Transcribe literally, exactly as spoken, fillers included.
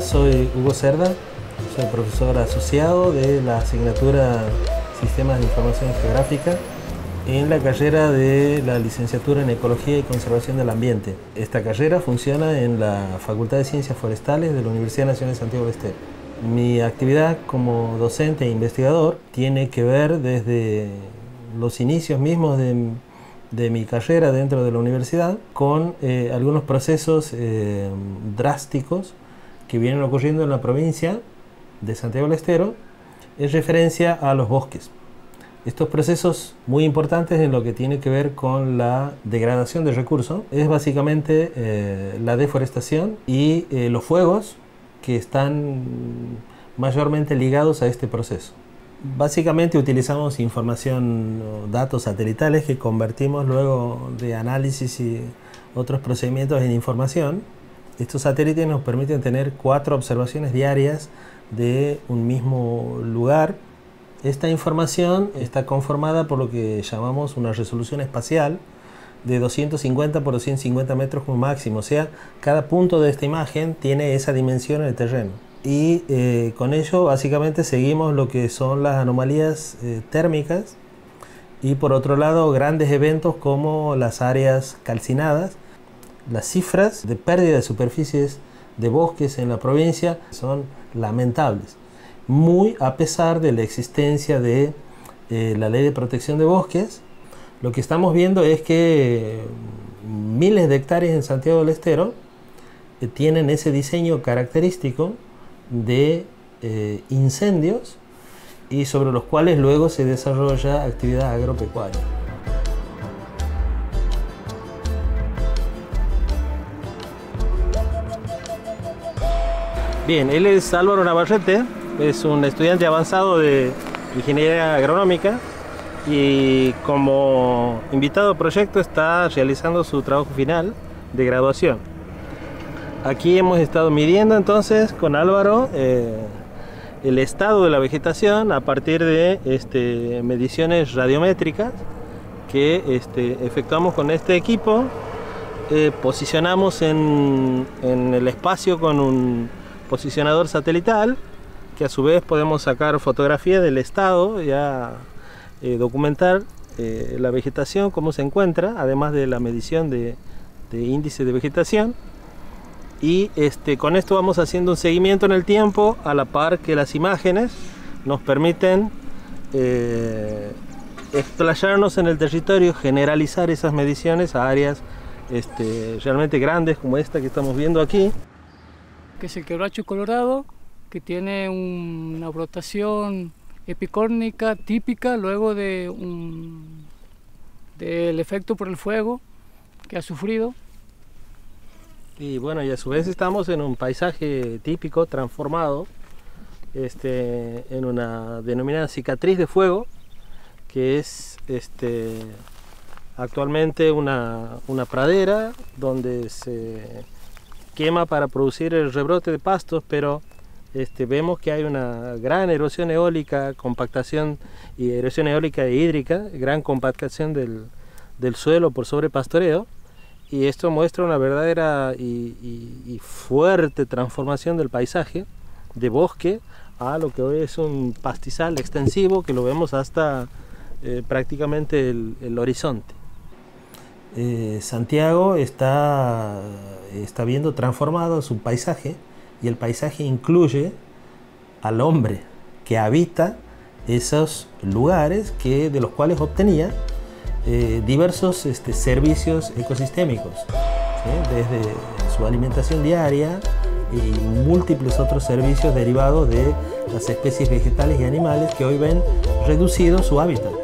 Soy Hugo Cerda, soy profesor asociado de la asignatura Sistemas de Información Geográfica en la carrera de la Licenciatura en Ecología y Conservación del Ambiente. Esta carrera funciona en la Facultad de Ciencias Forestales de la Universidad Nacional de Santiago del Estero. Mi actividad como docente e investigador tiene que ver desde los inicios mismos de, de mi carrera dentro de la universidad con eh, algunos procesos eh, drásticos que vienen ocurriendo en la provincia de Santiago del Estero en referencia a los bosques. Estos procesos muy importantes en lo que tiene que ver con la degradación de recursos es básicamente eh, la deforestación y eh, los fuegos que están mayormente ligados a este proceso. Básicamente utilizamos información o datos satelitales que convertimos luego de análisis y otros procedimientos en información. Estos satélites nos permiten tener cuatro observaciones diarias de un mismo lugar. Esta información está conformada por lo que llamamos una resolución espacial de doscientos cincuenta por doscientos cincuenta metros como máximo. O sea, cada punto de esta imagen tiene esa dimensión en el terreno. Y eh, con ello básicamente seguimos lo que son las anomalías eh, térmicas y por otro lado grandes eventos como las áreas calcinadas. Las cifras de pérdida de superficies de bosques en la provincia son lamentables, muy a pesar de la existencia de eh, la Ley de Protección de Bosques. Lo que estamos viendo es que miles de hectáreas en Santiago del Estero eh, tienen ese diseño característico de eh, incendios y sobre los cuales luego se desarrolla actividad agropecuaria. Bien, él es Álvaro Navarrete, es un estudiante avanzado de Ingeniería Agronómica y como invitado al proyecto está realizando su trabajo final de graduación. Aquí hemos estado midiendo entonces con Álvaro eh, el estado de la vegetación a partir de este, mediciones radiométricas que este, efectuamos con este equipo. Eh, posicionamos en, en el espacio con un posicionador satelital, que a su vez podemos sacar fotografía del estado y a, eh, documentar eh, la vegetación, cómo se encuentra, además de la medición de, de índice de vegetación. Y este, con esto vamos haciendo un seguimiento en el tiempo, a la par que las imágenes nos permiten eh, explayarnos en el territorio, generalizar esas mediciones a áreas este, realmente grandes como esta que estamos viendo aquí, que es el quebracho colorado, que tiene una brotación epicórnica típica luego de un, del efecto por el fuego que ha sufrido. Y bueno, y a su vez estamos en un paisaje típico transformado este, en una denominada cicatriz de fuego, que es este, actualmente una, una pradera donde se quema para producir el rebrote de pastos, pero este, vemos que hay una gran erosión eólica, compactación y erosión eólica e hídrica, gran compactación del, del suelo por sobrepastoreo, y esto muestra una verdadera y, y, y fuerte transformación del paisaje de bosque a lo que hoy es un pastizal extensivo que lo vemos hasta eh, prácticamente el, el horizonte. Eh, Santiago está, está viendo transformado su paisaje, y el paisaje incluye al hombre que habita esos lugares que, de los cuales obtenía eh, diversos este, servicios ecosistémicos, ¿sí? Desde su alimentación diaria y múltiples otros servicios derivados de las especies vegetales y animales que hoy ven reducido su hábitat.